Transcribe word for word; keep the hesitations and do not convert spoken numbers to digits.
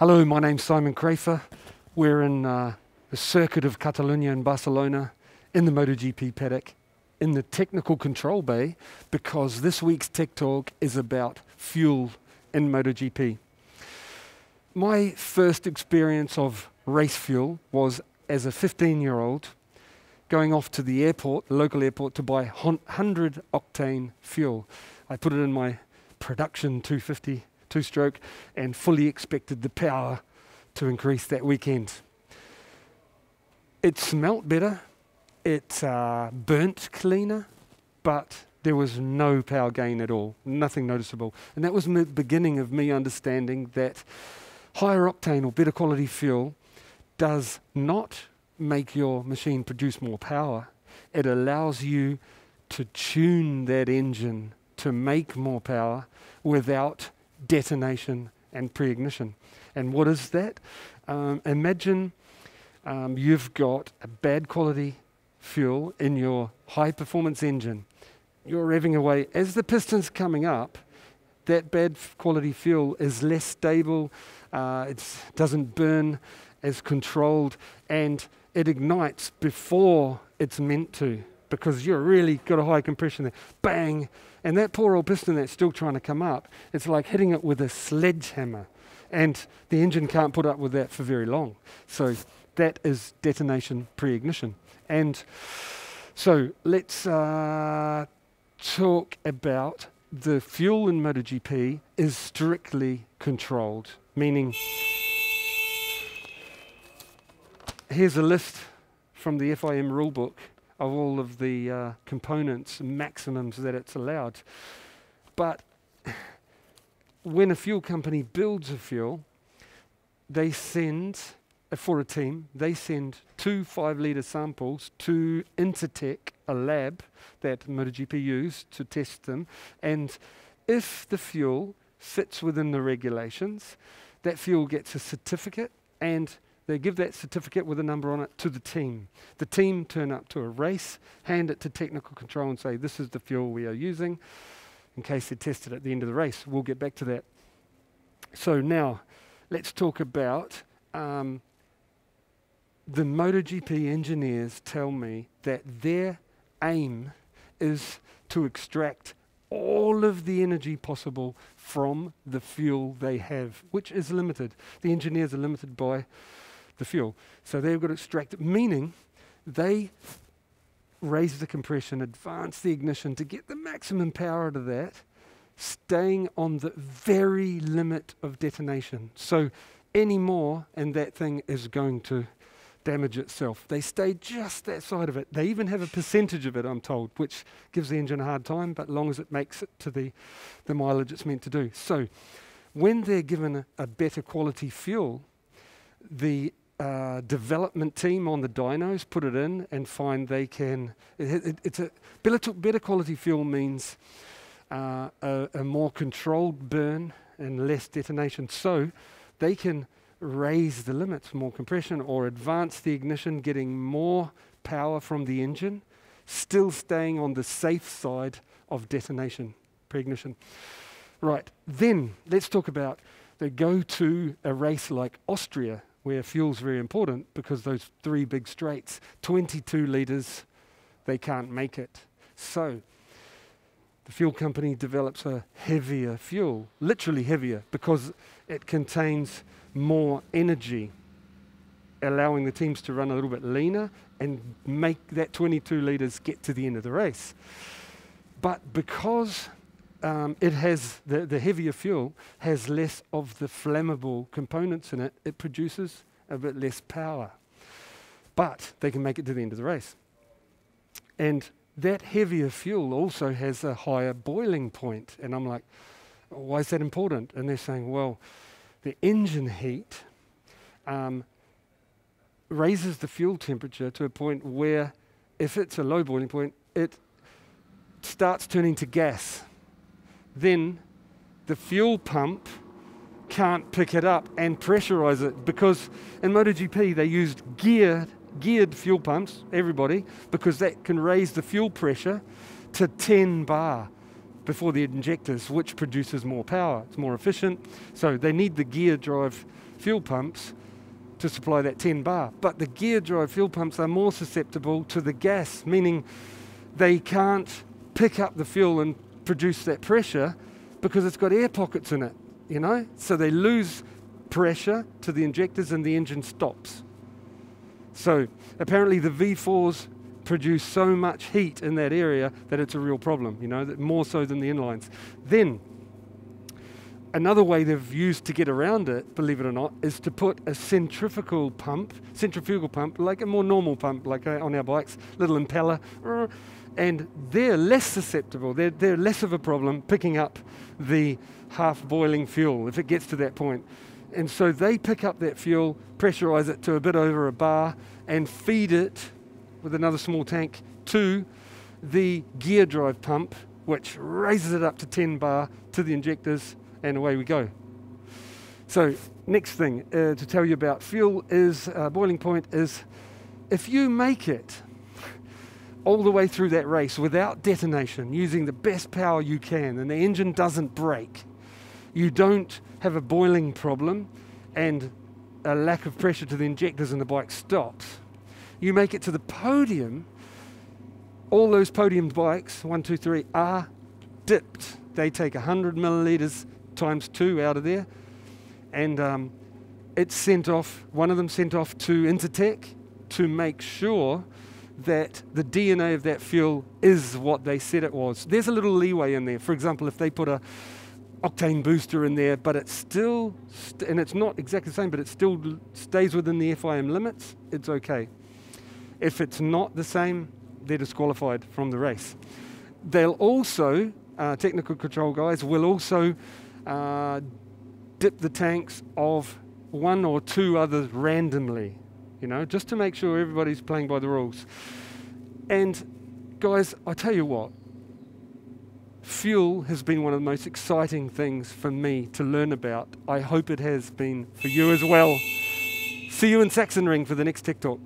Hello, my name's Simon Crafar. We're in uh, the circuit of Catalunya in Barcelona, in the MotoGP paddock, in the technical control bay, because this week's Tech Talk is about fuel in MotoGP. My first experience of race fuel was as a fifteen-year-old going off to the airport, the local airport, to buy one hundred octane fuel. I put it in my production two fifty two-stroke and fully expected the power to increase that weekend. It smelt better, it uh, burnt cleaner, but there was no power gain at all, nothing noticeable. And that was the beginning of me understanding that higher octane or better quality fuel does not make your machine produce more power. It allows you to tune that engine to make more power without detonation and pre-ignition. And what is that? Um, imagine um, you've got a bad quality fuel in your high performance engine. You're revving away. As the piston's coming up, that bad quality fuel is less stable, uh, it doesn't burn as controlled, and it ignites before it's meant to, because you've really got a high compression there. Bang! And that poor old piston that's still trying to come up, it's like hitting it with a sledgehammer. And the engine can't put up with that for very long. So that is detonation pre-ignition. And so let's uh, talk about the fuel in MotoGP is strictly controlled, meaning here's a list from the F I M rulebook of all of the uh, components, maximums that it's allowed. But when a fuel company builds a fuel, they send, uh, for a team, they send two five litre samples to Intertech, a lab that MotoGP used to test them. And if the fuel fits within the regulations, that fuel gets a certificate, and they give that certificate with a number on it to the team. The team turn up to a race, hand it to technical control and say, this is the fuel we are using, in case they test it at the end of the race. We'll get back to that. So now, let's talk about um, the MotoGP engineers tell me that their aim is to extract all of the energy possible from the fuel they have, which is limited. The engineers are limited by the fuel. So they've got to extract it, meaning they raise the compression, advance the ignition to get the maximum power out of that, staying on the very limit of detonation. So any more and that thing is going to damage itself. They stay just that side of it. They even have a percentage of it, I'm told, which gives the engine a hard time, but long as it makes it to the, the mileage it's meant to do. So when they're given a, a better quality fuel, the Uh, development team on the dynos put it in and find they can. It, it, it's a better, better quality fuel means uh, a, a more controlled burn and less detonation. So they can raise the limits, more compression, or advance the ignition, getting more power from the engine, still staying on the safe side of detonation, pre-ignition. Right, then let's talk about the go to a race like Austria, where fuel's very important because those three big straights, twenty-two litres, they can't make it. So the fuel company develops a heavier fuel, literally heavier, because it contains more energy, allowing the teams to run a little bit leaner and make that twenty-two litres get to the end of the race. But because Um, it has, the, the heavier fuel has less of the flammable components in it, it produces a bit less power. But they can make it to the end of the race. And that heavier fuel also has a higher boiling point. And I'm like, why is that important? And they're saying, well, the engine heat um, raises the fuel temperature to a point where, if it's a low boiling point, it starts turning to gas. Then the fuel pump can't pick it up and pressurize it, because in MotoGP they used geared, geared fuel pumps, everybody, because that can raise the fuel pressure to ten bar before the injectors, which produces more power. It's more efficient. So they need the gear drive fuel pumps to supply that ten bar. But the gear drive fuel pumps are more susceptible to the gas, meaning they can't pick up the fuel and produce that pressure because it's got air pockets in it, you know? So they lose pressure to the injectors and the engine stops. So apparently the V fours produce so much heat in that area that it's a real problem, you know, that more so than the inlines. Then another way they've used to get around it, believe it or not, is to put a centrifugal pump, centrifugal pump, like a more normal pump, like on our bikes, little impeller, and they're less susceptible, they're, they're less of a problem picking up the half-boiling fuel, if it gets to that point. And so they pick up that fuel, pressurize it to a bit over a bar, and feed it with another small tank to the gear drive pump, which raises it up to ten bar to the injectors, and away we go. So next thing uh, to tell you about fuel is, uh, boiling point is, if you make it all the way through that race without detonation, using the best power you can, and the engine doesn't break, you don't have a boiling problem and a lack of pressure to the injectors and the bike stops, you make it to the podium, all those podium bikes, one, two, three, are dipped. They take one hundred milliliters times two out of there, and um, it's sent off, one of them sent off to Intertech to make sure that the D N A of that fuel is what they said it was. There's a little leeway in there. For example, if they put a octane booster in there, but it's still, st and it's not exactly the same, but it still stays within the F I M limits, it's okay. If it's not the same, they're disqualified from the race. They'll also, uh, technical control guys, will also uh, dip the tanks of one or two others randomly, you know, just to make sure everybody's playing by the rules. And guys, I tell you what, fuel has been one of the most exciting things for me to learn about. I hope it has been for you as well. See you in Saxon Ring for the next Tech Talk.